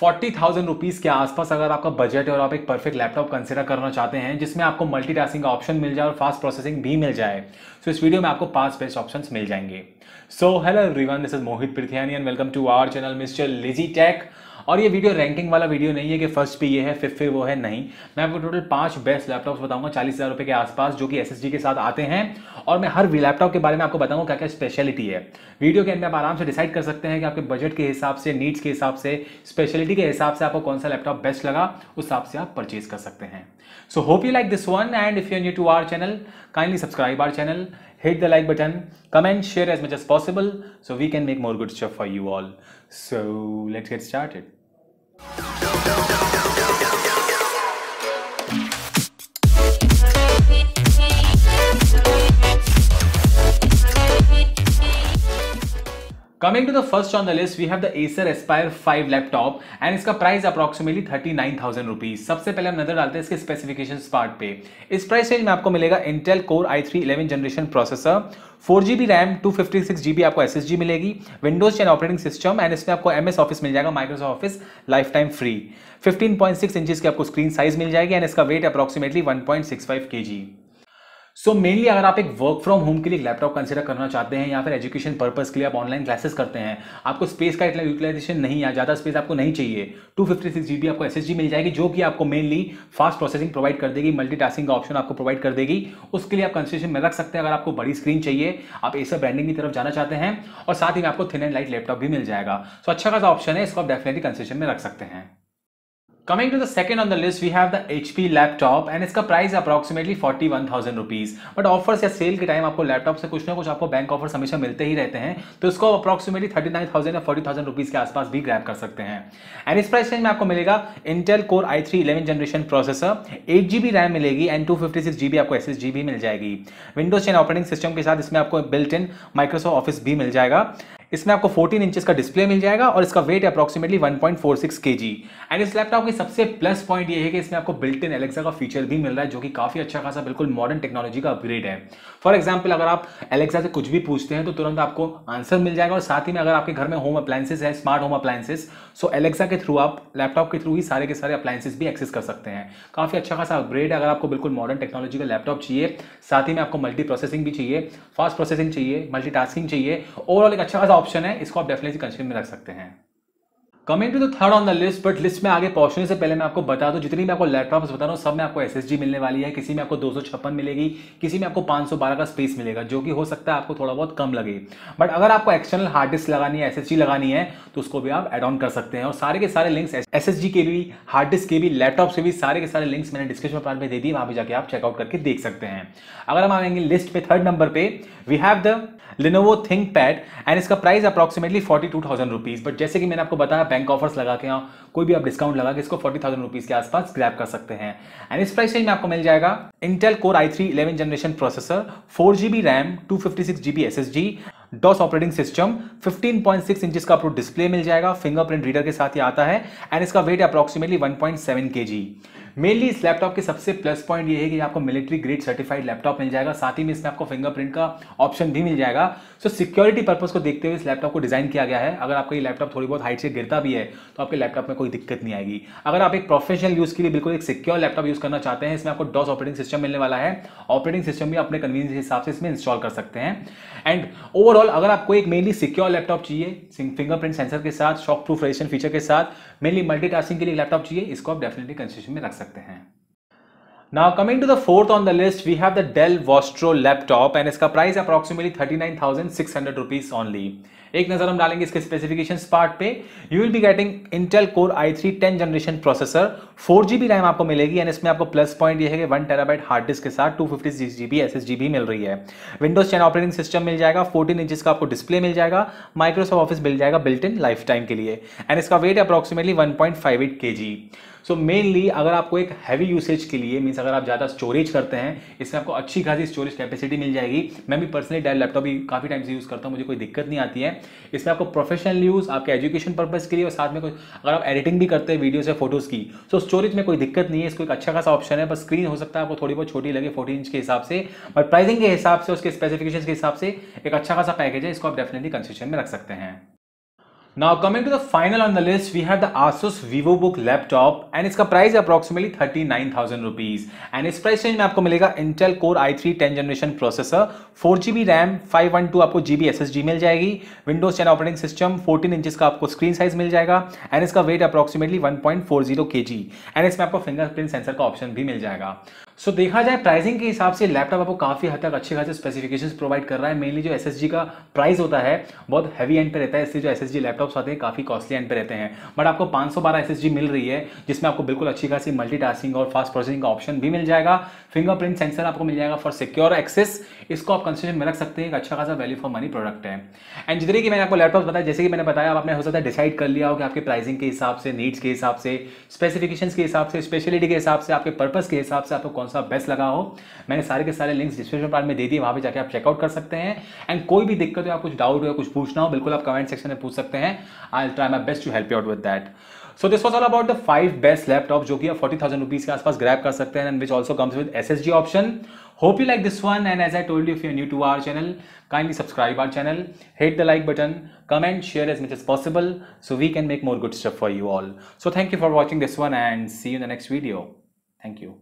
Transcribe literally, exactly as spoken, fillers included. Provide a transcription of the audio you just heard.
Forty thousand rupees के आसपास अगर आपका बजट है और आप एक परफेक्ट लैपटॉप कंसीडर करना चाहते हैं जिसमें आपको मल्टीटास्किंग का ऑप्शन मिल जाए और फास्ट प्रोसेसिंग भी मिल जाए, तो इस वीडियो में आपको पांच बेस्ट ऑप्शंस मिल जाएंगे। So hello everyone, this is Mohit Prithiani and welcome to our channel mister LazyTech। और ये वीडियो रैंकिंग वाला वीडियो नहीं है कि फर्स्ट पे ये है फिफ्थ पे वो है, नहीं। मैं आपको टोटल पांच बेस्ट लैपटॉप्स बताऊंगा चालीस हज़ार रुपये के आसपास जो कि एसएसडी के साथ आते हैं, और मैं हर लैपटॉप के बारे में आपको बताऊंगा क्या क्या स्पेशलिटी है। वीडियो के अंदर आप आराम से डिसाइड कर सकते हैं कि आपके बजट के हिसाब से, नीड्स के हिसाब से, स्पेशलिटी के हिसाब से आपको कौन सा लैपटॉप बेस्ट लगा, उस हिसाब से आप परचेज कर सकते हैं। So hope you like this one and if you are new to our channel, kindly subscribe our channel, hit the like button, comment, share as much as possible so we can make more good stuff for you all. So let's get started. Coming to the first on the list, we have the Acer Aspire five laptop and इसका price approximately thirty nine thousand rupees. सबसे पहले हम नजर डालते हैं इसके specifications part पे। इस प्राइस रेंज में आपको मिलेगा Intel Core I three eleven generation processor, four G B RAM, two fifty six G B आपको एस एस डी मिलेगी, Windows ten operating system and इसमें आपको एम एस ऑफिस मिल जाएगा, Microsoft office lifetime free. Fifteen point six inches की आपको screen size मिल जाएगी एंड इसका weight approximately one point six five K G. So mainly अगर आप एक वर्क फ्रॉम होम के लिए लैपटॉप कंसीडर करना चाहते हैं या फिर एजुकेशन पर्पस के लिए आप ऑनलाइन क्लासेस करते हैं, आपको स्पेस का इतना यूटिलाइजेशन नहीं है, ज़्यादा स्पेस आपको नहीं चाहिए, two fifty six G B आपको एसएसडी मिल जाएगी जो कि आपको मेनली फास्ट प्रोसेसिंग प्रोवाइड कर देगी, मल्टीटास्किंग का ऑप्शन आपको प्रोवाइड कर देगी। उसके लिए आप कंसीडरेशन में रख सकते हैं अगर आपको बड़ी स्क्रीन चाहिए, आप Acer ब्रांडिंग की तरफ जाना चाहते हैं, और साथ ही में आपको थिन एंड लाइट लैपटॉप भी मिल जाएगा। सो अच्छा खासा ऑप्शन है, इसको आप डेफिनेटली कंसीडरेशन में रख सकते हैं। Coming to the second on the list, we have the H P laptop and इसका price approximately forty one thousand rupees. But offers या सेल के टाइम आपको लैपटॉप से कुछ ना कुछ आपको बैंक ऑफर्स हमेशा मिलते ही रहते हैं, तो इसको अप्रॉक्सीमेटली थर्टी नाइन थाउजेंड या फोर्टी थाउजेंड रुपीज के आसपास भी ग्रैब कर सकते हैं। एंड इस प्राइस रेंज में आपको मिलेगा Intel Core I three eleven generation processor, eight G B RAM मिलेगी and two fifty six G B आपको एस एस डी भी मिल जाएगी, विंडोज टेन ऑपरेटिंग सिस्टम के साथ इसमें आपको बिल्ट इन माइक्रोसॉफ्ट ऑफिस भी मिल जाएगा। इसमें आपको फोर्टीन इंचेस का डिस्प्ले मिल जाएगा और इसका weight approximately one point four six K G. And इस लैपटॉप की सबसे प्लस पॉइंट ये है कि इसमें आपको बिल्ट इन एलेक्सा का फीचर भी मिल रहा है जो कि काफी अच्छा खासा बिल्कुल मॉडर्न टेक्नोलॉजी का अपग्रेड है। फॉर एग्जांपल अगर आप एलेक्सा से कुछ भी पूछते हैं तो तुरंत आपको आंसर मिल जाएगा, और साथ ही में अगर आपके घर में होम अप्लायंसेस है, smart home appliances, so Alexa के थ्रू आप लैपटॉप के थ्रू ही सारे के सारे अप्लायंसेस भी एक्सेस कर सकते हैं। काफी अच्छा खासा अपग्रेड है अगर आपको बिल्कुल मॉडर्न टेक्नोलॉजी का लैपटॉप चाहिए, साथ ही में आपको मल्टी प्रोसेसिंग भी चाहिए, फास्ट प्रोसेसिंग चाहिए, मल्टीटास्किंग चाहिए, ओवरऑल एक अच्छा ऑप्शन है, इसको आप डेफिनेटली कंसीडर में रख सकते हैं। Coming to the third on the list, but list में आगे पहुंचने से पहले मैं आपको बता दूं जितनी मैं आपको लैपटॉप्स बता रहा हूं सब में आपको एसएसडी मिलने वाली है। किसी में आपको दो सौ छप्पन मिलेगी, किसी में आपको पाँच सौ बारह का स्पेस मिलेगा जो कि हो सकता है आपको थोड़ा बहुत कम लगे, बट अगर आपको एक्सटर्नल हार्ड डिस्क लगानी है, एसएसडी लगानी है, तो उसको भी आप एड ऑन कर सकते हैं। और सारे के सारे लिंक्स एसएसडी के भी, हार्ड डिस्क के भी, लैपटॉप से भी, सारे के सारे लिंक्स मैंने डिस्क्रिप्शन पार्ट में दे दी, वहाँ पर जाकर आप चेकआउट करके देख सकते हैं। अगर हम आएंगे लिस्ट पे, थर्ड नंबर पे we have the Lenovo ThinkPad and इसका price approximately forty two thousand rupees. But जैसे कि मैंने आपको बताया बैंक ऑफर्स लगा के, कोई भी आप डिस्काउंट लगा के इसको फोर्टी थाउजेंड रुपीज के आसपास ग्रैब कर सकते हैं। एंड इस प्राइस रेंज में आपको मिल जाएगा Intel Core I three eleven generation processor, four G B RAM, two fifty six G B S S D, DOS operating system, fifteen point six inches का आपको डिस्प्ले मिल जाएगा, फिंगरप्रिंट रीडर के साथ ही आता है एंड इसका weight approximately one point seven K G. Mainly इस लैपटॉप के सबसे प्लस पॉइंट ये है कि आपको मिलिट्री ग्रेड सर्टिफाइड लैपटॉप मिल जाएगा, साथ ही में इसमें आपको फिंगरप्रिंट का ऑप्शन भी मिल जाएगा। सो सिक्योरिटी पर्पस को देखते हुए इस लैपटॉप को डिजाइन किया गया है। अगर आपका ये लैपटॉप थोड़ी बहुत हाइट से गिरता भी है तो आपके लैपटॉप में कोई दिक्कत नहीं आएगी। अगर आप एक प्रोफेशनल यूज के लिए बिल्कुल एक सिक्योर लैपटॉप यूज करना चाहते हैं, इसमें आपको डॉस ऑपरेटिंग सिस्टम मिलने वाला है, ऑपरेटिंग सिस्टम भी अपने कन्वीनियंस के हिसाब से इसमें इंस्टॉल कर सकते हैं। एंड ओवरऑल अगर आपको एक मेनली सिक्योर लैपटॉप चाहिए, फिंगरप्रिंट सेंसर के साथ, शॉक प्रूफ रेडिएशन फीचर के साथ, मेनली मल्टीटास्किंग के लिए लैपटॉप चाहिए, इसको आप डेफिनेटली कंसीडरेशन में रख सकते हैं। Now coming to the fourth on the list, we have the Dell Vostro laptop and इसका price approximately thirty nine thousand six hundred rupees only। एक नज़र हम डालेंगे इसके स्पेसिफिकेशंस पार्ट पे। You will be getting Intel Core I three ten generation processor, four G B RAM आपको मिलेगी and इसमें आपको प्लस पॉइंट ये है कि वन टेराबाइट हार्ड डिस्क के साथ two fifty six G B S S D मिल रही है, विंडोज टेन ऑपरेटिंग सिस्टम मिल जाएगा, फोर्टीन इंचेस का आपको डिस्प्ले मिल जाएगा, माइक्रोसॉफ्ट ऑफिस मिल जाएगा बिल्ट इन लाइफ टाइम के लिए एंड इसका weight approximately one point five eight K G. So mainly अगर आपको एक हैवी यूसेज के लिए, मीन्स अगर आप ज़्यादा स्टोरेज करते हैं, इसमें आपको अच्छी खासी स्टोरेज कैपेसिटी मिल जाएगी। मैं भी पर्सनली डेल लैपटॉप भी काफ़ी टाइम से यूज़ करता हूँ, मुझे कोई दिक्कत नहीं आती है। इसमें आपको प्रोफेशनल यूज़, आपके एजुकेशन पर्पज़ के लिए, और साथ में कोई अगर आप एडिटिंग भी करते हैं वीडियोज़ या फोटोज़ की, सो so, स्टोरेज में कोई दिक्कत नहीं है, इसको एक अच्छा खासा ऑप्शन है। बस स्क्रीन हो सकता है आपको थोड़ी बहुत छोटी लगे फोर्टी इंच के हिसाब से, बट प्राइसिंग के हिसाब से, उसके स्पेसिफिकेशन के हिसाब से एक अच्छा खासा पैकेज है, इसको आप डेफिनेटली कंसीडरेशन में रख सकते हैं। Now coming to the final on the list, we have the Asus VivoBook laptop and its price is approximately thirty-nine thousand rupees and its price range में आपको मिलेगा Intel Core i three tenth generation processor, four G B RAM, five twelve G B S S D मिल जाएगी, Windows ten operating system, fourteen inches का आपको screen size मिल जाएगा and इसका weight approximately one point four zero kilograms and इसमें आपको fingerprint sensor का option भी मिल जाएगा। So देखा जाए प्राइसिंग के हिसाब से लैपटॉप आपको काफी हद तक अच्छे खासे स्पेसिफिकेशंस प्रोवाइड कर रहा है। मेनली जो एसएसडी का प्राइस होता है बहुत हैवी एंड पे रहता है, इसलिए जो एसएसडी लैपटॉप्स आते हैं काफी कॉस्टली एंड पे रहते हैं, बट आपको five twelve एसएसडी मिल रही है जिसमें आपको बिल्कुल अच्छी खासी मल्टीटास्किंग और फास्ट प्रोसेसिंग का ऑप्शन भी मिल जाएगा। फिंगरप्रिंट सेंसर आपको मिल जाएगा फॉर सिक्योर एक्सेस, इसको आप कंसीडर में रख सकते हैं, एक अच्छा खासा वैल्यू फॉर मनी प्रोडक्ट है। एंड जितने की मैंने आपको लैपटॉप बताया, जैसे कि मैंने बताया, अब आपने हो सकता है डिसाइड कर लिया हो कि आपके प्राइसिंग के हिसाब से, नीड्स के हिसाब से, स्पेसिफिकेशंस के हिसाब से, स्पेशलिटी के हिसाब से, आपके पर्पस के हिसाब से आपको कौन सा बेस्ट लगा हो। मैंने सारे के सारे लिंक्स डिस्क्रिप्शन पार्ट में दे दिए, वहां पे जाके आप चेकआउट कर सकते हैं। एंड कोई भी दिक्कत हो, आप कुछ डाउट हो, कुछ पूछना हो, बिल्कुल आप कमेंट सेक्शन में पूछ सकते हैं। I will try my best to help you out with that. So this was all about the five best laptop जो कि आप forty thousand rupees के आसपास ग्रैब कर सकते हैं and which also comes with SSD option. Hope you like this one and as I told you, if you are new to our channel, kindly subscribe our channel, hit the like button, comment, share as much as possible so we can make more good stuff for you all. So thank you for watching this one and see you in the next video. Thank you.